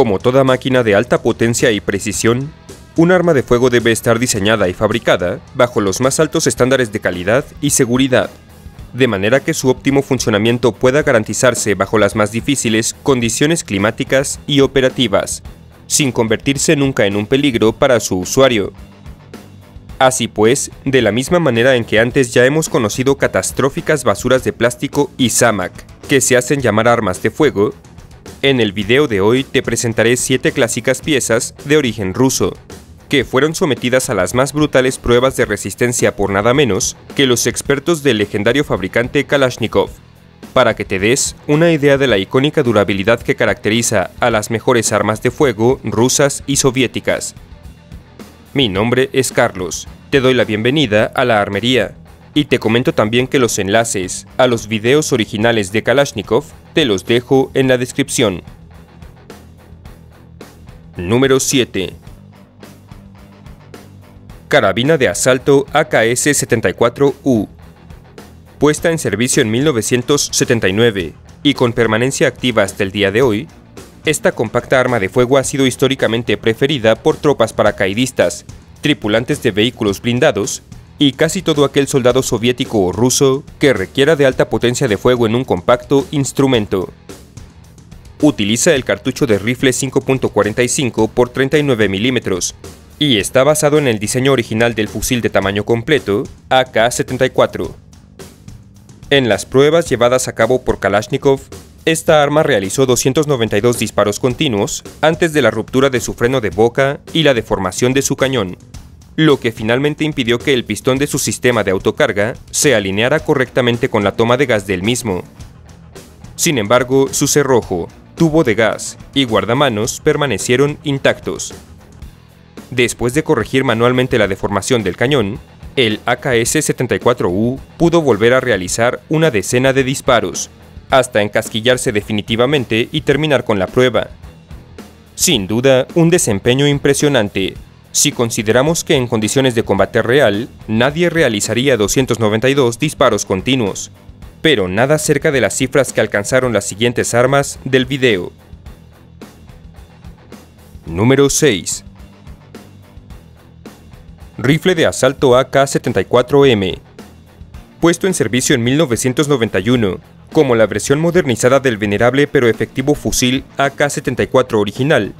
Como toda máquina de alta potencia y precisión, un arma de fuego debe estar diseñada y fabricada bajo los más altos estándares de calidad y seguridad, de manera que su óptimo funcionamiento pueda garantizarse bajo las más difíciles condiciones climáticas y operativas, sin convertirse nunca en un peligro para su usuario. Así pues, de la misma manera en que antes ya hemos conocido catastróficas basuras de plástico y SAMAC, que se hacen llamar armas de fuego, en el video de hoy te presentaré 7 clásicas piezas de origen ruso, que fueron sometidas a las más brutales pruebas de resistencia por nada menos que los expertos del legendario fabricante Kalashnikov, para que te des una idea de la icónica durabilidad que caracteriza a las mejores armas de fuego rusas y soviéticas. Mi nombre es Carlos, te doy la bienvenida a la armería, y te comento también que los enlaces a los videos originales de Kalashnikov te los dejo en la descripción. Número 7. Carabina de asalto AKS-74U. Puesta en servicio en 1979 y con permanencia activa hasta el día de hoy, esta compacta arma de fuego ha sido históricamente preferida por tropas paracaidistas, tripulantes de vehículos blindados y casi todo aquel soldado soviético o ruso que requiera de alta potencia de fuego en un compacto instrumento. Utiliza el cartucho de rifle 5.45 x 39 milímetros y está basado en el diseño original del fusil de tamaño completo AK-74. En las pruebas llevadas a cabo por Kalashnikov, esta arma realizó 292 disparos continuos antes de la ruptura de su freno de boca y la deformación de su cañón, lo que finalmente impidió que el pistón de su sistema de autocarga se alineara correctamente con la toma de gas del mismo. Sin embargo, su cerrojo, tubo de gas y guardamanos permanecieron intactos. Después de corregir manualmente la deformación del cañón, el AKS-74U pudo volver a realizar una decena de disparos, hasta encasquillarse definitivamente y terminar con la prueba. Sin duda, un desempeño impresionante, si consideramos que en condiciones de combate real, nadie realizaría 292 disparos continuos, pero nada cerca de las cifras que alcanzaron las siguientes armas del video. Número 6. Rifle de asalto AK-74M. Puesto en servicio en 1991, como la versión modernizada del venerable pero efectivo fusil AK-74 original,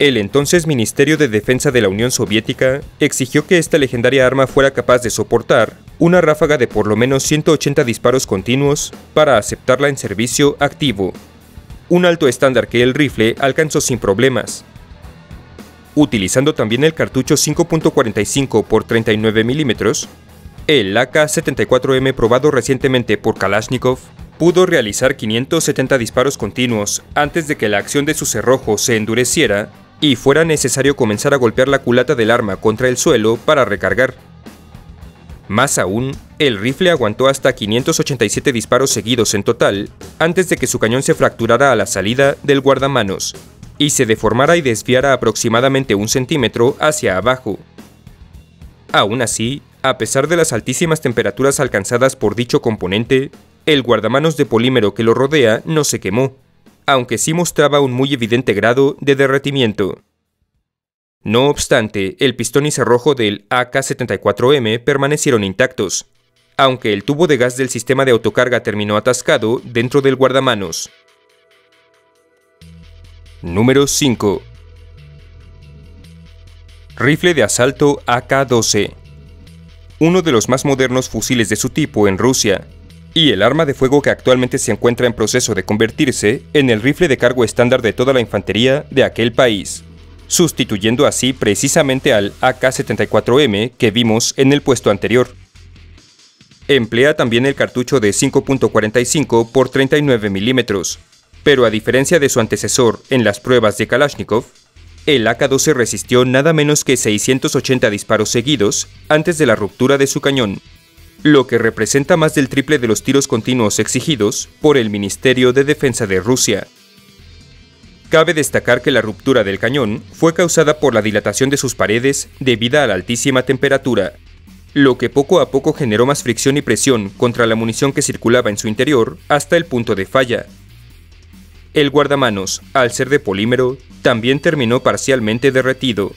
el entonces Ministerio de Defensa de la Unión Soviética exigió que esta legendaria arma fuera capaz de soportar una ráfaga de por lo menos 180 disparos continuos para aceptarla en servicio activo, un alto estándar que el rifle alcanzó sin problemas. Utilizando también el cartucho 5.45 x 39 mm, el AK-74M probado recientemente por Kalashnikov pudo realizar 570 disparos continuos antes de que la acción de su cerrojo se endureciera y fuera necesario comenzar a golpear la culata del arma contra el suelo para recargar. Más aún, el rifle aguantó hasta 587 disparos seguidos en total antes de que su cañón se fracturara a la salida del guardamanos y se deformara y desviara aproximadamente 1 centímetro hacia abajo. Aún así, a pesar de las altísimas temperaturas alcanzadas por dicho componente, el guardamanos de polímero que lo rodea no se quemó, aunque sí mostraba un muy evidente grado de derretimiento. No obstante, el pistón y cerrojo del AK-74M permanecieron intactos, aunque el tubo de gas del sistema de autocarga terminó atascado dentro del guardamanos. Número 5. Rifle de asalto AK-12. Uno de los más modernos fusiles de su tipo en Rusia, y el arma de fuego que actualmente se encuentra en proceso de convertirse en el rifle de cargo estándar de toda la infantería de aquel país, sustituyendo así precisamente al AK-74M que vimos en el puesto anterior. Emplea también el cartucho de 5.45 x 39 milímetros, pero a diferencia de su antecesor en las pruebas de Kalashnikov, el AK-12 resistió nada menos que 680 disparos seguidos antes de la ruptura de su cañón, lo que representa más del triple de los tiros continuos exigidos por el Ministerio de Defensa de Rusia. Cabe destacar que la ruptura del cañón fue causada por la dilatación de sus paredes debido a la altísima temperatura, lo que poco a poco generó más fricción y presión contra la munición que circulaba en su interior hasta el punto de falla. El guardamanos, al ser de polímero, también terminó parcialmente derretido.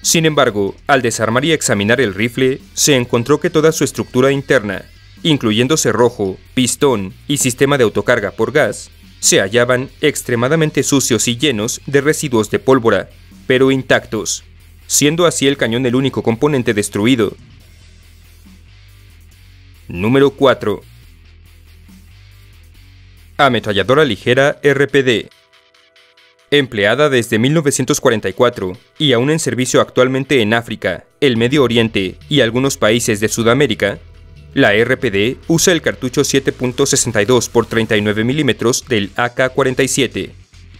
Sin embargo, al desarmar y examinar el rifle, se encontró que toda su estructura interna, incluyendo cerrojo, pistón y sistema de autocarga por gas, se hallaban extremadamente sucios y llenos de residuos de pólvora, pero intactos, siendo así el cañón el único componente destruido. Número 4. Ametralladora ligera RPD. Empleada desde 1944 y aún en servicio actualmente en África, el Medio Oriente y algunos países de Sudamérica, la RPD usa el cartucho 7.62x39 mm del AK-47,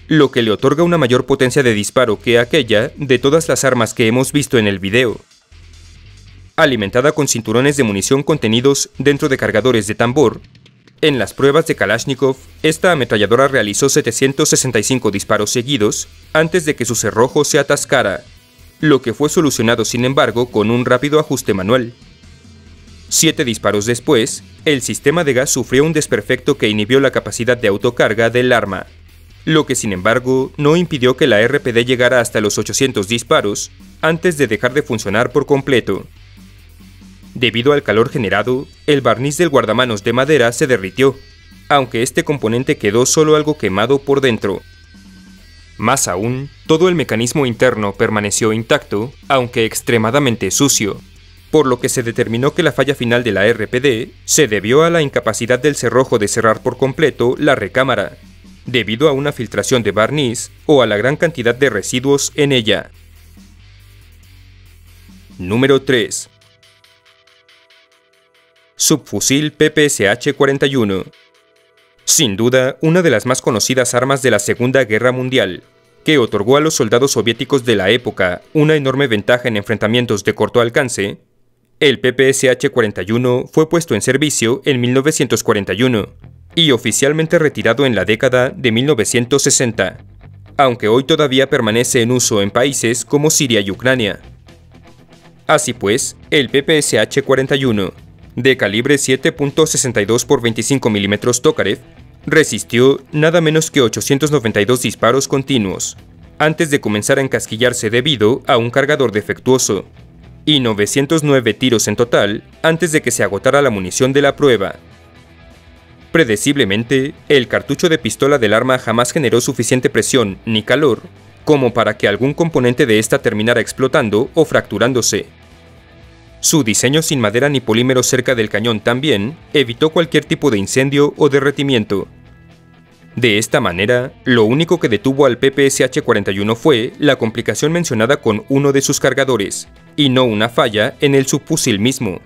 lo que le otorga una mayor potencia de disparo que aquella de todas las armas que hemos visto en el video. Alimentada con cinturones de munición contenidos dentro de cargadores de tambor, en las pruebas de Kalashnikov, esta ametralladora realizó 765 disparos seguidos antes de que su cerrojo se atascara, lo que fue solucionado sin embargo con un rápido ajuste manual. 7 disparos después, el sistema de gas sufrió un desperfecto que inhibió la capacidad de autocarga del arma, lo que sin embargo no impidió que la RPD llegara hasta los 800 disparos antes de dejar de funcionar por completo. Debido al calor generado, el barniz del guardamanos de madera se derritió, aunque este componente quedó solo algo quemado por dentro. Más aún, todo el mecanismo interno permaneció intacto, aunque extremadamente sucio, por lo que se determinó que la falla final de la RPD se debió a la incapacidad del cerrojo de cerrar por completo la recámara, debido a una filtración de barniz o a la gran cantidad de residuos en ella. Número 3. Subfusil PPSh-41. Sin duda, una de las más conocidas armas de la Segunda Guerra Mundial, que otorgó a los soldados soviéticos de la época una enorme ventaja en enfrentamientos de corto alcance, el PPSh-41 fue puesto en servicio en 1941 y oficialmente retirado en la década de 1960, aunque hoy todavía permanece en uso en países como Siria y Ucrania. Así pues, el PPSh-41, de calibre 7.62x25 mm Tokarev, resistió nada menos que 892 disparos continuos, antes de comenzar a encasquillarse debido a un cargador defectuoso, y 909 tiros en total antes de que se agotara la munición de la prueba. Predeciblemente, el cartucho de pistola del arma jamás generó suficiente presión ni calor como para que algún componente de esta terminara explotando o fracturándose. Su diseño sin madera ni polímero cerca del cañón también evitó cualquier tipo de incendio o derretimiento. De esta manera, lo único que detuvo al PPSh-41 fue la complicación mencionada con uno de sus cargadores, y no una falla en el subfusil mismo,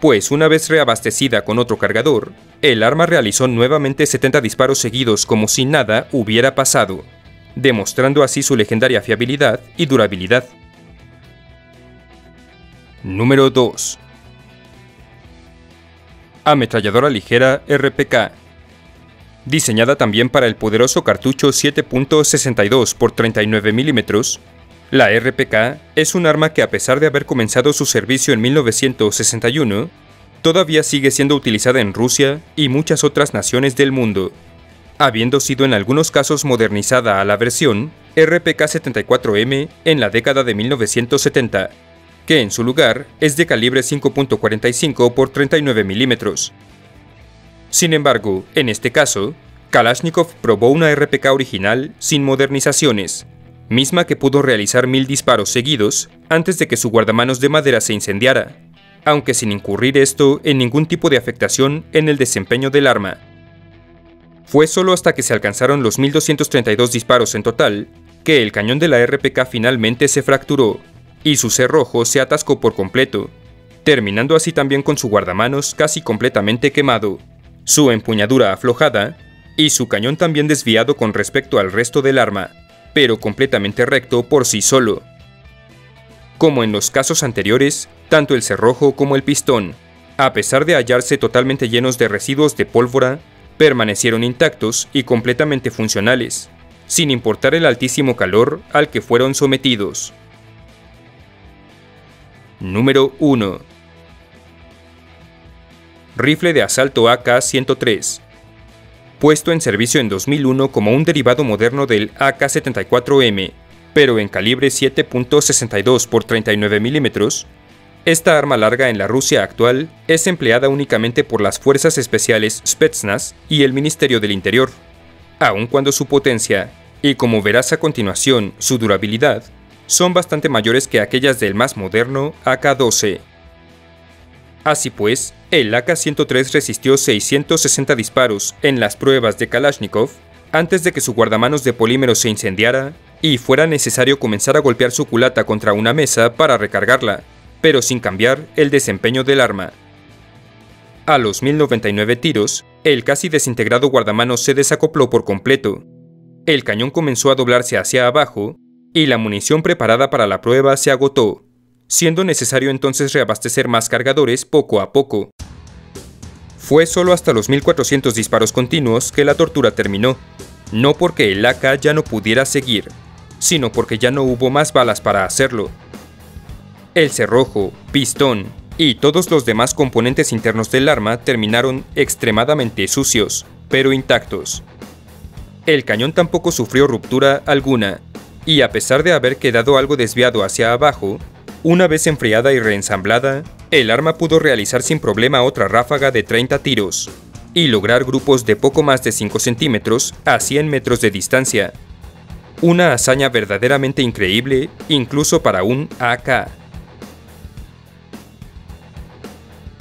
pues una vez reabastecida con otro cargador, el arma realizó nuevamente 70 disparos seguidos como si nada hubiera pasado, demostrando así su legendaria fiabilidad y durabilidad. Número 2. Ametralladora ligera RPK. Diseñada también para el poderoso cartucho 7.62x39 mm, la RPK es un arma que, a pesar de haber comenzado su servicio en 1961, todavía sigue siendo utilizada en Rusia y muchas otras naciones del mundo, habiendo sido en algunos casos modernizada a la versión RPK-74M en la década de 1970. Que en su lugar es de calibre 5.45x39 mm. Sin embargo, en este caso, Kalashnikov probó una RPK original sin modernizaciones, misma que pudo realizar 1000 disparos seguidos antes de que su guardamanos de madera se incendiara, aunque sin incurrir esto en ningún tipo de afectación en el desempeño del arma. Fue solo hasta que se alcanzaron los 1232 disparos en total que el cañón de la RPK finalmente se fracturó, y su cerrojo se atascó por completo, terminando así también con su guardamanos casi completamente quemado, su empuñadura aflojada y su cañón también desviado con respecto al resto del arma, pero completamente recto por sí solo. Como en los casos anteriores, tanto el cerrojo como el pistón, a pesar de hallarse totalmente llenos de residuos de pólvora, permanecieron intactos y completamente funcionales, sin importar el altísimo calor al que fueron sometidos. Número 1. Rifle de asalto AK-103. puesto en servicio en 2001 como un derivado moderno del AK-74M, pero en calibre 7.62 x 39 mm, esta arma larga en la Rusia actual es empleada únicamente por las fuerzas especiales Spetsnaz y el Ministerio del Interior, aun cuando su potencia, y como verás a continuación, su durabilidad, son bastante mayores que aquellas del más moderno AK-12. Así pues, el AK-103 resistió 660 disparos en las pruebas de Kalashnikov antes de que su guardamanos de polímero se incendiara y fuera necesario comenzar a golpear su culata contra una mesa para recargarla, pero sin cambiar el desempeño del arma. A los 1099 tiros, el casi desintegrado guardamanos se desacopló por completo. El cañón comenzó a doblarse hacia abajo y la munición preparada para la prueba se agotó, siendo necesario entonces reabastecer más cargadores poco a poco. Fue solo hasta los 1400 disparos continuos que la tortura terminó, no porque el AK ya no pudiera seguir, sino porque ya no hubo más balas para hacerlo. El cerrojo, pistón y todos los demás componentes internos del arma terminaron extremadamente sucios, pero intactos. El cañón tampoco sufrió ruptura alguna, y a pesar de haber quedado algo desviado hacia abajo, una vez enfriada y reensamblada, el arma pudo realizar sin problema otra ráfaga de 30 tiros, y lograr grupos de poco más de 5 centímetros a 100 metros de distancia. Una hazaña verdaderamente increíble, incluso para un AK.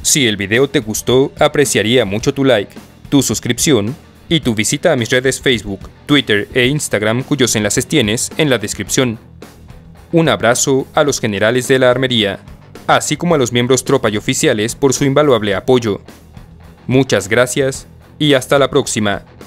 Si el video te gustó, apreciaría mucho tu like, tu suscripción y tu visita a mis redes Facebook, Twitter e Instagram, cuyos enlaces tienes en la descripción. Un abrazo a los generales de la armería, así como a los miembros tropa y oficiales por su invaluable apoyo. Muchas gracias y hasta la próxima.